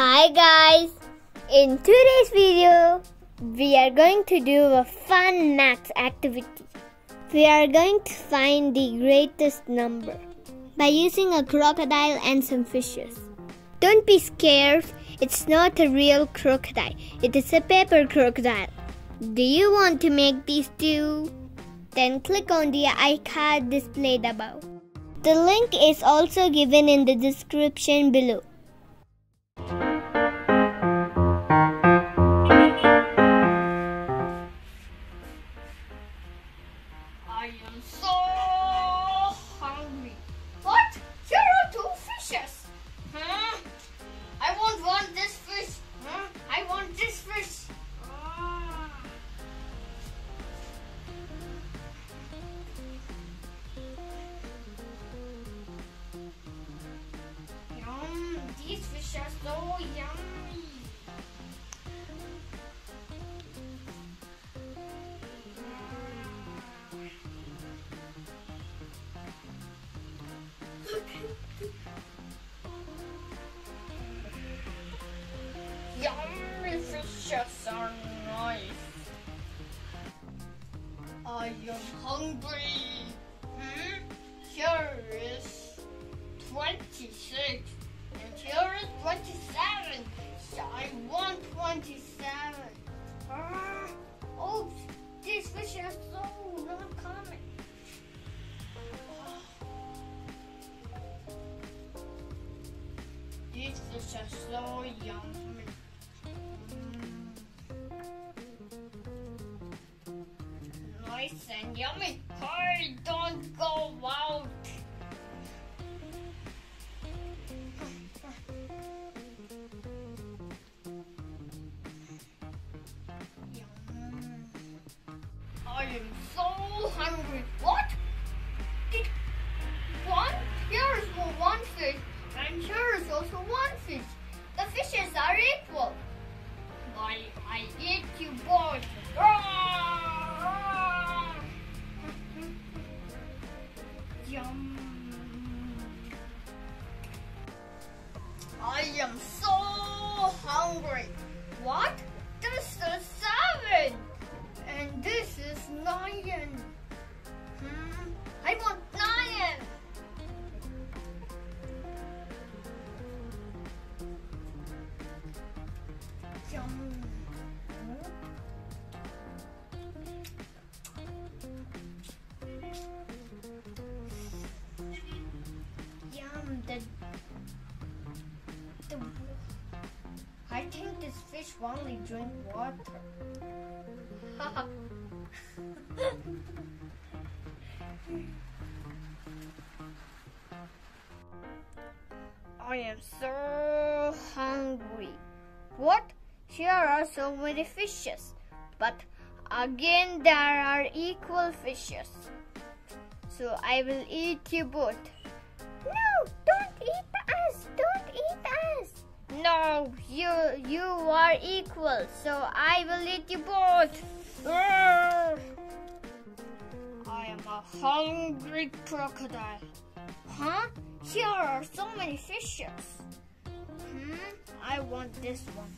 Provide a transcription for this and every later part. Hi guys! In today's video, we are going to do a fun maths activity. We are going to find the greatest number by using a crocodile and some fishes. Don't be scared, it's not a real crocodile, it is a paper crocodile. Do you want to make these two? Then click on the icon displayed above. The link is also given in the description below. I am so hungry. What? Here are two fishes. I won't want this fish. I want this fish. Yum! These fish are so yummy. Yummy fishes are nice. I am hungry. Here is 26 and here is 27. So I want 27. Oh, these fishes are so not common. These fish are so yummy. Nice and yummy. Hurry, don't go out. I am so hungry. What? Here's one fish. And here is also one fish. The fishes are equal. Why, I eat you both. Yum. I am so hungry. What? This is 7. And this is 9. I want 9. I think this fish only drink water. I am so hungry. What? Here are so many fishes, but again there are equal fishes. So I will eat you both. No, don't eat us! Don't eat us! No, you are equal, so I will eat you both. I am a hungry crocodile. Here are so many fishes. I want this one.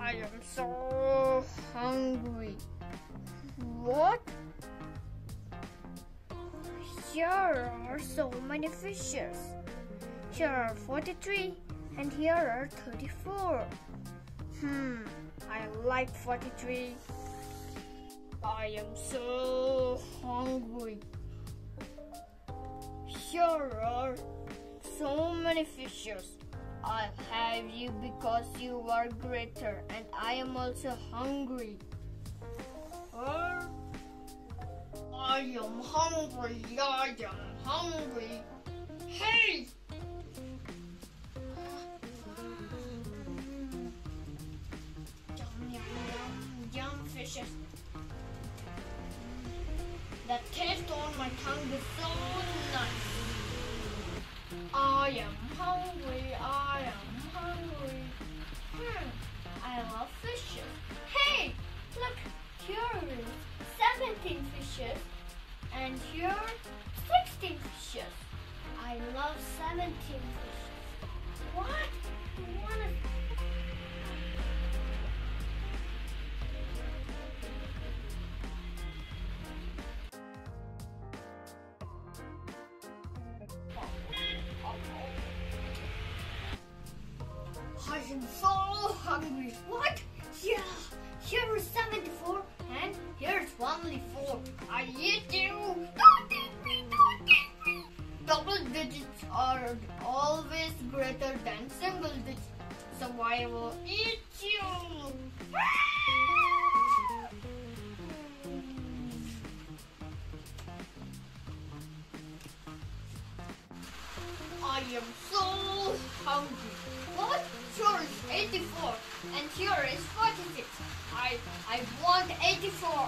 I am so hungry. What? Here are so many fishes. Here are 43 and here are 34. I like 43. I am so hungry. Here are so many fishes. I have you because you are greater and I am also hungry. I am hungry, I am hungry. Hey! Yum, yum, yum, yum fishes. The taste on my tongue is so nice. I am hungry, I am hungry. I love fishes. Hey! Look, here is 17 fishes. And here are 16 fishes. I love 17 fishes. I'm so hungry. What? Yeah, here is 74 and here is only 4. I eat you. Don't eat me, don't eat me. Double digits are always greater than single digits, so I will eat you. I am so hungry. What? Here is 84 and here is 46. I want 84. Oh.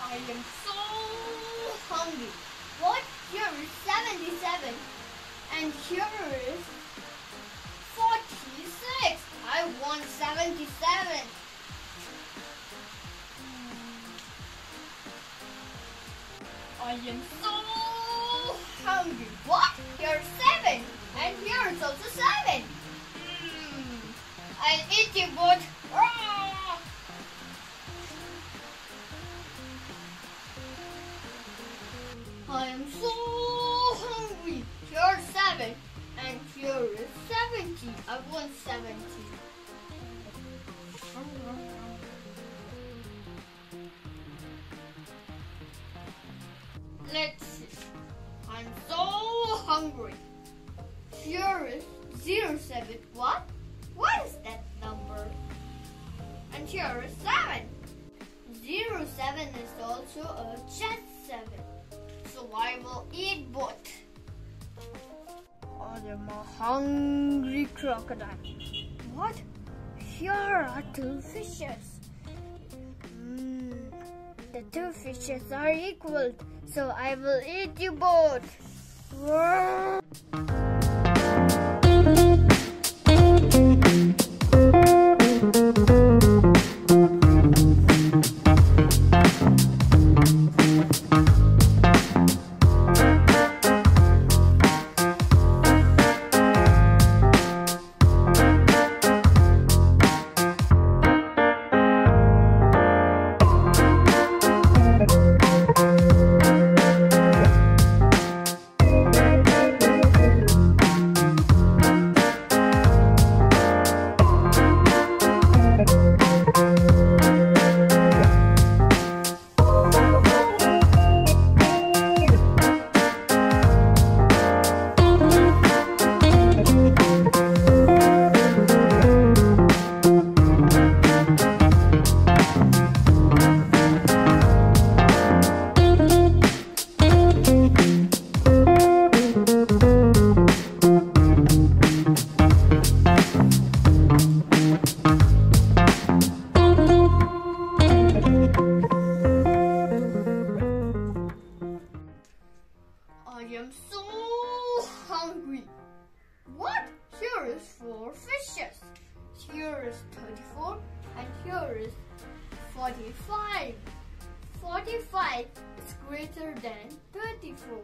I am so hungry. What? Here is 77 and here is 46. I want 77. I am so hungry. What? Here's 7 and here's also 7. I'll eat you both. Ah! I am so hungry. Here's 7 and here is 70. I want 70. Let's see. I'm so hungry. Here is 07. What? What is that number? And here is 7. 07 is also a just 7. So I will eat both. I am a hungry crocodile. What? Here are 2 fishes. The 2 fishes are equal, so I will eat you both. What? Here is 4 fishes. Here is 34 and here is 45. 45 is greater than 34.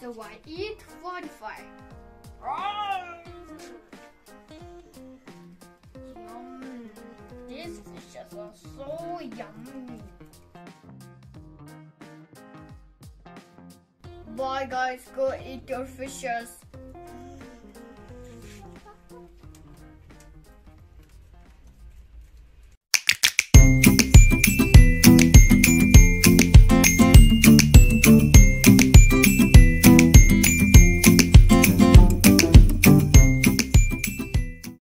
So I eat 45. Yum. These fishes are so yummy. Bye guys, go eat your fishes.